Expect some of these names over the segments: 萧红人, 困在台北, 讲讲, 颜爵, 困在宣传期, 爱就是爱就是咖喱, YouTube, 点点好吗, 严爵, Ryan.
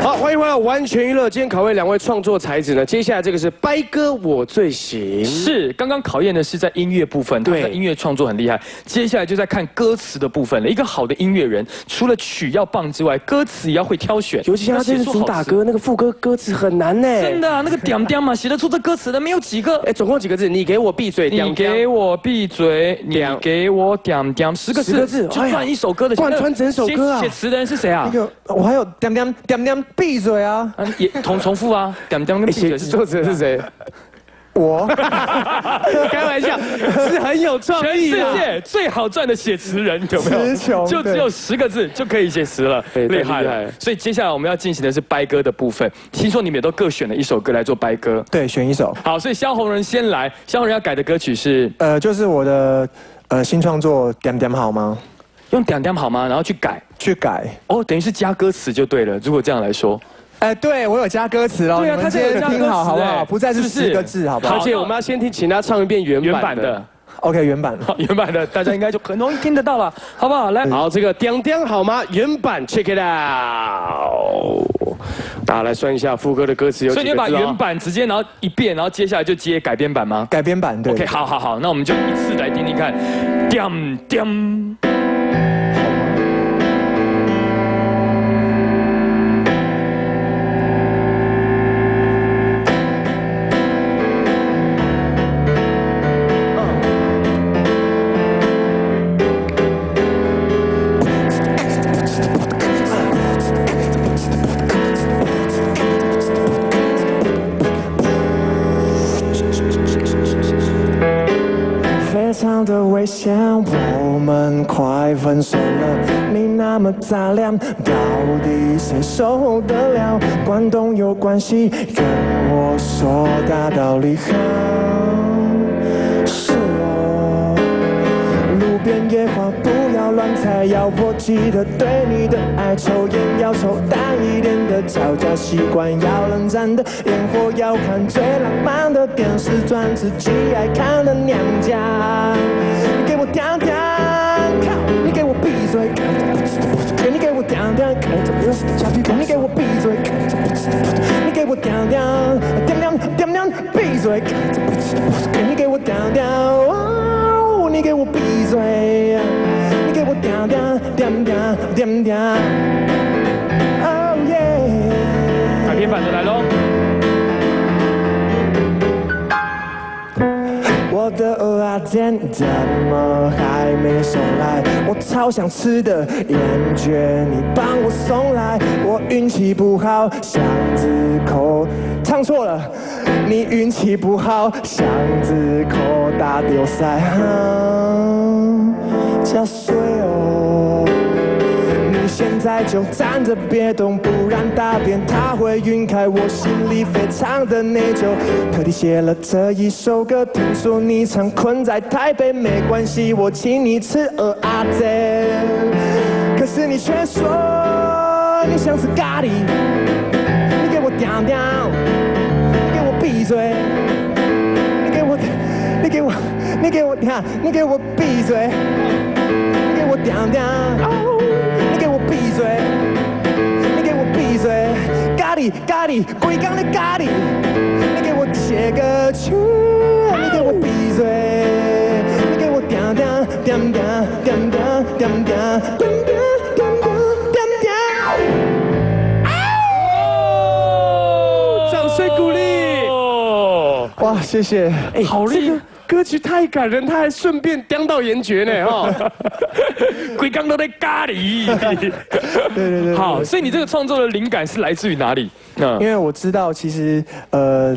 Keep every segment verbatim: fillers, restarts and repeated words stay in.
好，欢迎回来完全娱乐。今天考验两位创作才子呢，接下来这个是掰歌我最行。是，刚刚考验的是在音乐部分，他在音乐创作很厉害。接下来就在看歌词的部分了。一个好的音乐人，除了曲要棒之外，歌词也要会挑选。尤其像他这是主打歌，那个副歌歌词很难呢。真的、啊，那个点点嘛，写得出这歌词的没有几个。哎，总共几个字？你给我闭嘴，你给我闭嘴，你给我点点，十个字，十个字就算一首歌的，贯穿整首歌啊。写词的人是谁啊？那个我还有点点点点。 闭嘴啊！也同重复啊，讲讲跟闭嘴是作者是谁？我，开玩笑，是很有创意的。全世界最好赚的写词人有没有？就只有十个字就可以写词了，厉害了。所以接下来我们要进行的是掰歌的部分。听说你们也都各选了一首歌来做掰歌。对，选一首。好，所以萧红人先来。萧红人要改的歌曲是呃，就是我的呃新创作《点点好吗》。 用点点好吗？然后去改，去改哦，等于是加歌词就对了。如果这样来说，哎，对我有加歌词哦。对啊，他这个听好好不好？不再是四个字，好不好？而且我们要先听，请他唱一遍原版的。OK， 原版，原版的，大家应该就很容易听得到了，好不好？来，好，这个点点好吗？原版 ，check it out。大家来算一下副歌的歌词有几个字。所以你把原版直接然后一遍，然后接下来就接改编版吗？改编版，对。OK， 好好好，那我们就一次来听听看，点点。 我们快分手了，你那么杂粮，到底谁受得了？关东有关系，跟我说大道理好，是哦。路边野花不要乱采药，我记得对你的爱，抽烟要抽淡一点的，吵架习惯要冷战的，烟火要看最浪漫的，电视转自己爱看的娘家。 点点，靠！你给我闭嘴！你给我点点，你给我闭嘴！你给我点点，点点点点，闭嘴！你给我点点，哦，你给我闭嘴！你给我点点点点点点，哦耶！改编版的来喽。 我的蚵仔煎怎么还没送来？我超想吃的，厌倦你帮我送来。我运气不好，巷子口唱错了，你运气不好，巷子口大丢塞，加水哦。你现在就站着别动，不然大便它会晕开。我心里非常的内疚，特地写了这一首歌。 说你常困在台北，没关系，我请你吃蚵仔煎。可是你却说你想吃咖喱，你给我点点，你给我闭嘴，你给我，你给我，你给我，你看，你给我闭嘴，你给我点点，你给我闭嘴，你给我闭嘴，咖喱咖喱，鬼讲的咖喱，你给我写个曲。 你给我闭嘴！你给我点点点点点点点点点点点点！哦，掌声鼓励！哇，谢谢！哎，好厉害！歌曲太感人，他还顺便叼到颜爵呢，哈！鬼刚都在咖喱。对对对。好，所以你这个创作的灵感是来自于哪里？因为我知道，其实呃。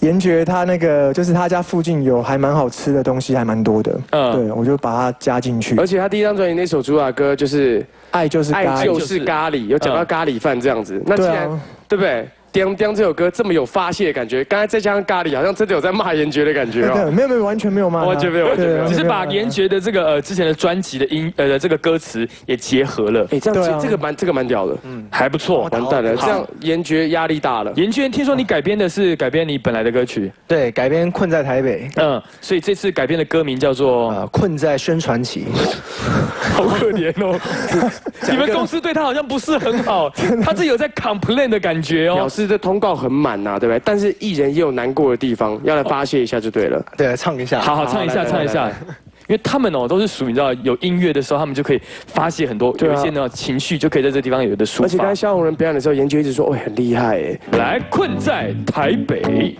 颜爵他那个就是他家附近有还蛮好吃的东西，还蛮多的。嗯，对，我就把它加进去。而且他第一张专辑那首主打歌就是《爱就是爱就是咖喱》，有讲到咖喱饭这样子。那既然对不对？叮叮这首歌这么有发泄的感觉，刚才再加上咖喱，好像真的有在骂严爵的感觉哦。没有没有，完全没有骂，完全没有，完全没有，只是把严爵的这个呃之前的专辑的音呃这个歌词也结合了。哎，这样这个蛮这个蛮屌的，嗯，还不错。完蛋了，这样严爵压力大了。严爵，听说你改编的是改编你本来的歌曲？对，改编《困在台北》。嗯，所以这次改编的歌名叫做《困在宣传期》。好可怜哦，你们公司对他好像不是很好，他是有在 complain 的感觉哦。 这通告很满呐，对不对？但是艺人也有难过的地方，要来发泄一下就对了。对，唱一下，好好唱一下，唱一下。因为他们哦都是属于你知道有音乐的时候，他们就可以发泄很多，有一些呢情绪就可以在这地方有的抒发。而且刚才萧红人表演的时候，研究一直说，哦，很厉害哎。来，困在台北。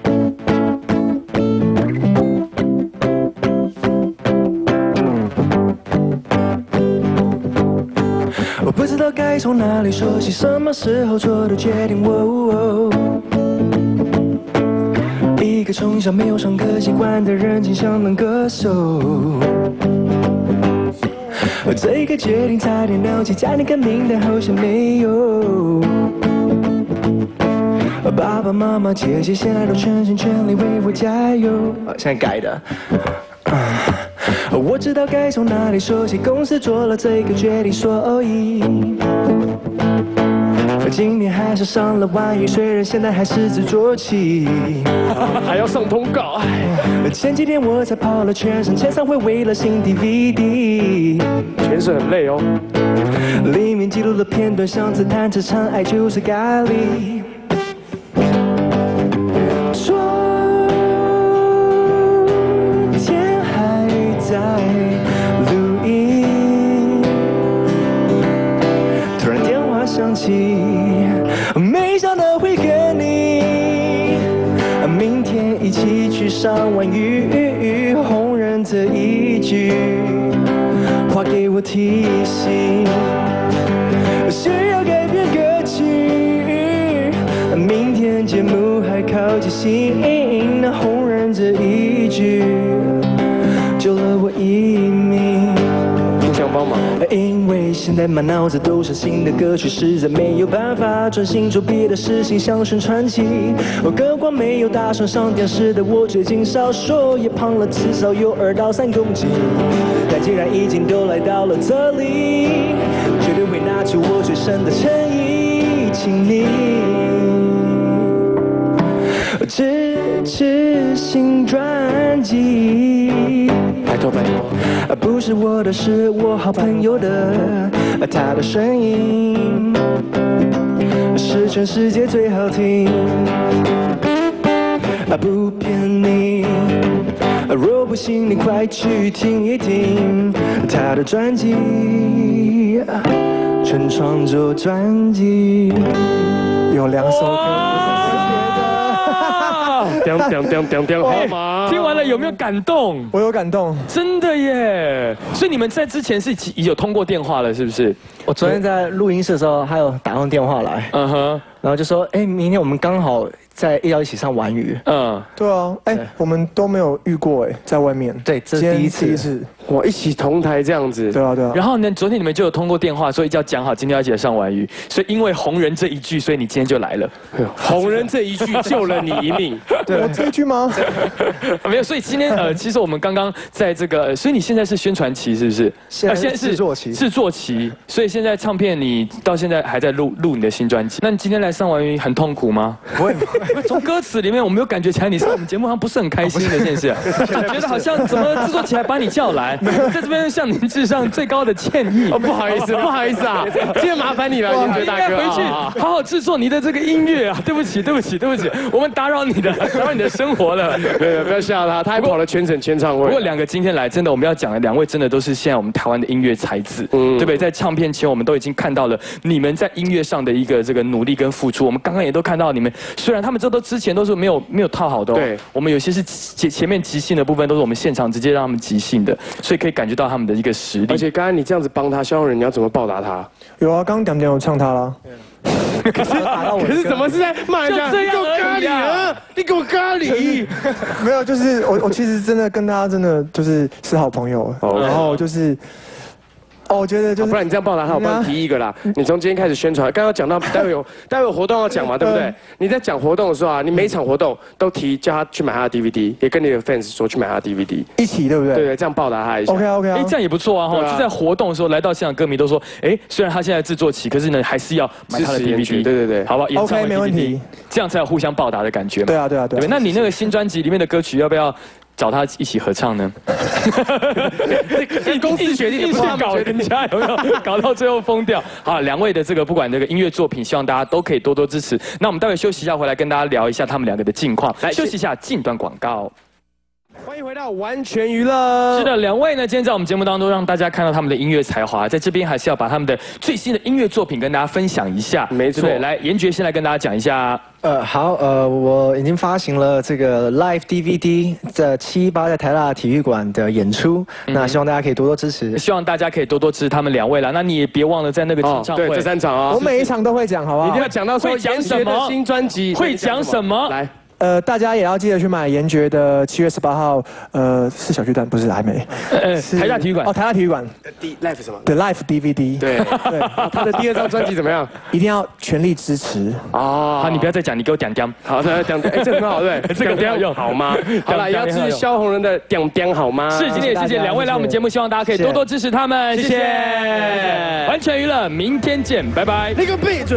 不知道该从哪里说起，什么时候做的决定？哦哦、一个从小没有唱歌习惯的人，竟想当歌手。这个决定差点了解，在那个名单好像没有。爸爸妈妈、姐姐现在都全心全力为我加油。现在改的。啊 我知道该从哪里说起，公司做了这个决定，所以今年还是上了万亿，虽然现在还是自作起，还要上通告。前几天我才跑了全省，前三回为了新 D V D， 全省很累哦。里面记录的片段像自弹自唱，爱就是咖喱。 没想到会和你，明天一起去上万鱼，红人这一句话给我提醒，需要改变歌曲。明天节目还靠近新，那红人这一句救了我一命。 因为现在满脑子都是新的歌曲，实在没有办法专心做别的事情，像宣传期。我更光没有打算上电视的我，最近少说也胖了，至少有二到三公斤。但既然已经都来到了这里，绝对会拿出我最深的诚意，请你支持新专辑。 拜托拜托，不是我的，是我好朋友的，他的声音是全世界最好听，不骗你。若不信你快去听一听他的专辑，全创作专辑，有两首歌。 叮叮叮叮叮，好嘛！听完了有没有感动？我有感动，真的耶！所以你们在之前是已有通过电话了，是不是？我昨天在录音室的时候，他有打通电话来，嗯哼，然后就说，哎，明天我们刚好在要一起上玩鱼，嗯，对啊，哎，我们都没有遇过哎，在外面，对，这是第一次，第一次，哇，一起同台这样子，对啊对啊。然后呢，昨天你们就有通过电话，所以就要讲好今天要一起上玩鱼，所以因为红人这一句，所以你今天就来了，红人这一句救了你一命。 我这一句吗？没有，所以今天呃，其实我们刚刚在这个，所以你现在是宣传期是不是？现在是制作期，制作期。所以现在唱片你到现在还在录录你的新专辑。那你今天来上完很痛苦吗？不会，从歌词里面我没有感觉起来你是我们节目上不是很开心的件事，觉得好像怎么制作期还把你叫来，在这边向您致上最高的歉意。不好意思，不好意思啊，今天麻烦你了，严爵大哥。回去好好制作你的这个音乐啊！对不起，对不起，对不起，我们打扰你的。 然后你的生活了，对，不要吓他，他还跑了全省签唱会。不过两个今天来，真的我们要讲的两位，真的都是现在我们台湾的音乐才子，嗯，对不对？在唱片前，我们都已经看到了你们在音乐上的一个这个努力跟付出。我们刚刚也都看到你们，虽然他们这都之前都是没有没有套好的、哦，对，我们有些是前前面即兴的部分都是我们现场直接让他们即兴的，所以可以感觉到他们的一个实力。而且刚才你这样子帮他，萧煌人你要怎么报答他？有啊，刚刚点点有唱他啦。 可是，可是怎么是在骂人家？你给我咖喱啊！你给我咖喱！没有，就是我，我其实真的跟他真的就是是好朋友，然后就是。 哦，哦，我觉得就是，不然你这样报答他，我帮你提一个啦。你从今天开始宣传，刚刚讲到待会有待会有活动要讲嘛，对不对？你在讲活动的时候啊，你每一场活动都提叫他去买他的 D V D， 也跟你的 fans 说去买他的 D V D， 一起对不对？对对，这样报答他一下。OK OK， 哎，这样也不错啊哈。就在活动的时候来到现场，歌迷都说，哎，虽然他现在制作期，可是呢还是要买他的 D V D， 对对对，好不好 ？OK， 没问题，这样才有互相报答的感觉嘛。对啊对啊对。那你那个新专辑里面的歌曲要不要？ 找他一起合唱呢？公司决定，不要搞人家有没有？搞到最后疯掉。好，两位的这个不管这个音乐作品，希望大家都可以多多支持。那我们待会休息一下，回来跟大家聊一下他们两个的近况。来休息一下，进段广告。 欢迎回到完全娱乐。是的，两位呢，今天在我们节目当中让大家看到他们的音乐才华，在这边还是要把他们的最新的音乐作品跟大家分享一下。没错，来，颜爵先来跟大家讲一下。呃，好，呃，我已经发行了这个 live D V D， 在七一八在台大体育馆的演出，嗯、那希望大家可以多多支持。希望大家可以多多支持他们两位啦。那你也别忘了在那个演唱会，哦、对这三场啊、哦，我每一场都会讲，好不好？一定要讲到说颜爵的新专辑会讲什么来。 呃，大家也要记得去买颜爵的七月十八号，呃，是小巨蛋，不是还没，台大体育馆哦，台大体育馆 ，Live 什么 ？The Live D V D。对对，他的第二张专辑怎么样？一定要全力支持哦。好，你不要再讲，你给我讲讲。好的，讲讲，哎，这很好，对，这个讲讲好吗？好了，也要支持萧红人的讲讲好吗？是，今天也谢谢两位来我们节目，希望大家可以多多支持他们，谢谢。完全娱乐，明天见，拜拜。那个闭嘴。